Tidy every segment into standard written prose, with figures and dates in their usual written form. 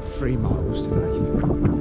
about 3 miles today.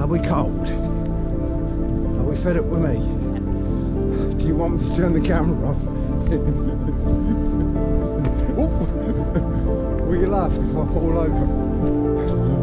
Are we cold? Are we fed up with me? Do you want me to turn the camera off? Will you laugh if I fall over?